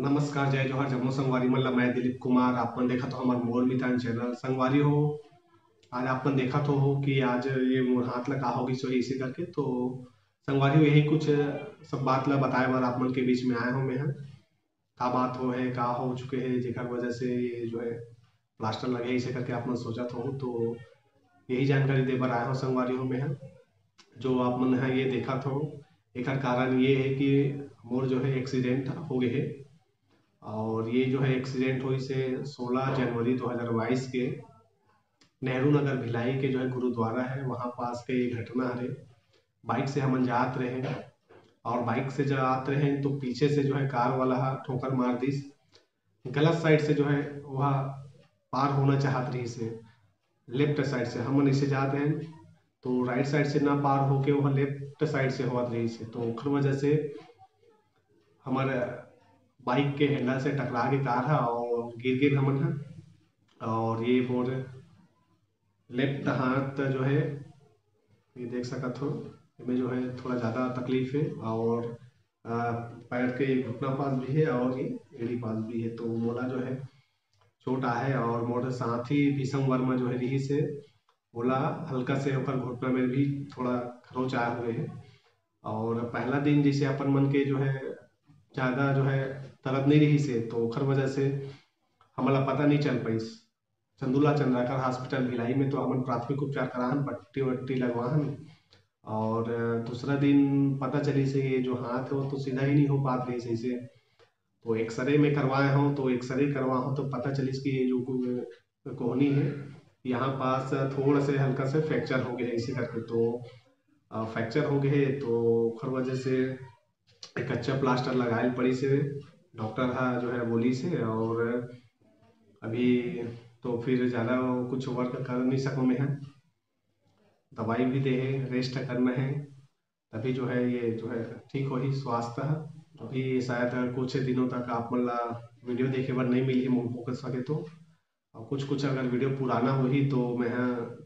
नमस्कार, जय जोहर, जम्मू संगवारी मल्ला। मैं दिलीप कुमार आपन देखा तो हमारे मोर मितान चैनल संगवारी हो। आज आपन देखा तो हो कि आज ये मोर हाथ लगा होगी सो इसी करके तो संगवारी हो, यही कुछ सब बात ला बताए बार आपमन के बीच में आए हो। मैं का बात हो है का हो चुके है जेकर वजह से ये जो है प्लास्टर लगे इसे करके आपमन सोचा था तो यही जानकारी दे बार आए हो संगवारी हो। मैं जो आपमन है ये देखा था एक कारण ये है कि मोर जो है एक्सीडेंट हो गए है और ये जो है एक्सीडेंट हुई से 16 जनवरी 2022 के नेहरू नगर भिलाई के जो है गुरुद्वारा है वहाँ पास के ये घटना है। बाइक से हम जात रहे और बाइक से जब आते रहे तो पीछे से जो है कार वाला ठोकर मार दी। गलत साइड से जो है वह पार होना चाहत रही से लेफ्ट साइड से हम इसे जाते हैं तो राइट साइड से ना पार होके वह लेफ्ट साइड से होत रही से तो उखर वजह से हमारे बाइक के हैंडल से टकरा के कार है और गिर गिर हमन है और ये मोर लेफ्ट हाथ जो है ये देख सकत हो इसमें जो है थोड़ा ज़्यादा तकलीफ है और पैर के घुटना पास भी है और ये एड़ी पास भी है तो बोला जो है चोट है। और मोर साथ ही भीषम वर्मा जो है रही से बोला हल्का से होकर घुटना में भी थोड़ा खरोच आए हुए है। और पहला दिन जैसे अपन मन के जो है ज़्यादा जो है तरद नहीं रही से तो खर वजह से हमारा पता नहीं चल पाई। चंदुला चंद्राकर हॉस्पिटल भिलाई में तो हम प्राथमिक उपचार कराहन पट्टी वट्टी लगवाहन और दूसरा दिन पता चली से ये जो हाथ है वो तो सीधा ही नहीं हो पात रही सही से तो एक्सरे में करवाए हों तो एक्सरे करवा हो तो पता चली कि ये जो कोहनी है यहाँ पास थोड़ा से हल्का से फ्रैक्चर हो गया है इसी करके तो फ्रैक्चर हो गए तो खर वजह से एक अच्छा प्लास्टर लगाए पड़ी से डॉक्टर है जो है बोली से। और अभी तो फिर ज़्यादा कुछ वर्क कर नहीं सको में है दवाई भी दे है रेस्ट करना है तभी जो है ये जो है ठीक हो ही स्वास्थ्य। अभी शायद कुछ दिनों तक आप मला वीडियो देखे बार नहीं मिली फोकस सके तो और कुछ कुछ अगर वीडियो पुराना हो ही तो मैं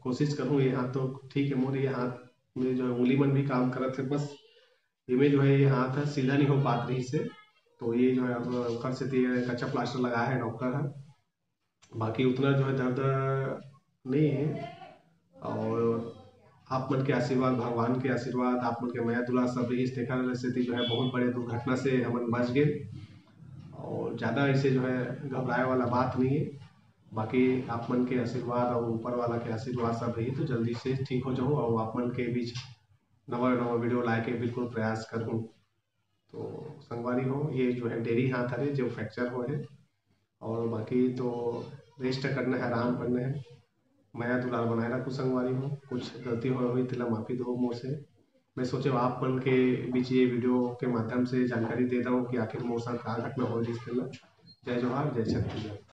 कोशिश करूँ। ये हाथ तो ठीक है मोर ये हाथ में जो है उंगली मन भी काम करत है बस इमें जो है ये हाथ है सीधा नहीं हो पात रही से तो ये जो है अब कर से एक अच्छा प्लास्टर लगाया है डॉक्टर है बाकी उतना जो है दर्द नहीं है। और आप मन के आशीर्वाद भगवान के आशीर्वाद आप मन के माया दुला सब इस देखा स्थिति जो है बहुत बड़े दुर्घटना से हमन बच गए और ज़्यादा इसे जो है घबराए वाला बात नहीं है। बाकी आप मन के आशीर्वाद और ऊपर वाला के आशीर्वाद सब रही तो जल्दी से ठीक हो जाओ और आप मन के बीच नवा नवा वीडियो लाए के बिल्कुल प्रयास करूँ। तो संगवारी हो ये जो है डेरी हाथ है जो फ्रैक्चर हो है और बाकी तो रेस्ट करना है आराम करना है मैं दुलार बनाए रखूँ संगवारी हो। कुछ गलती हो हुई तिला माफ़ी दो मोर से। मैं सोचे आप मन के बीच ये वीडियो के माध्यम से जानकारी दे रहा हूँ कि आखिर मोर साथ का घटना हो रही। जय जोहार, जय छत्तीसगढ़।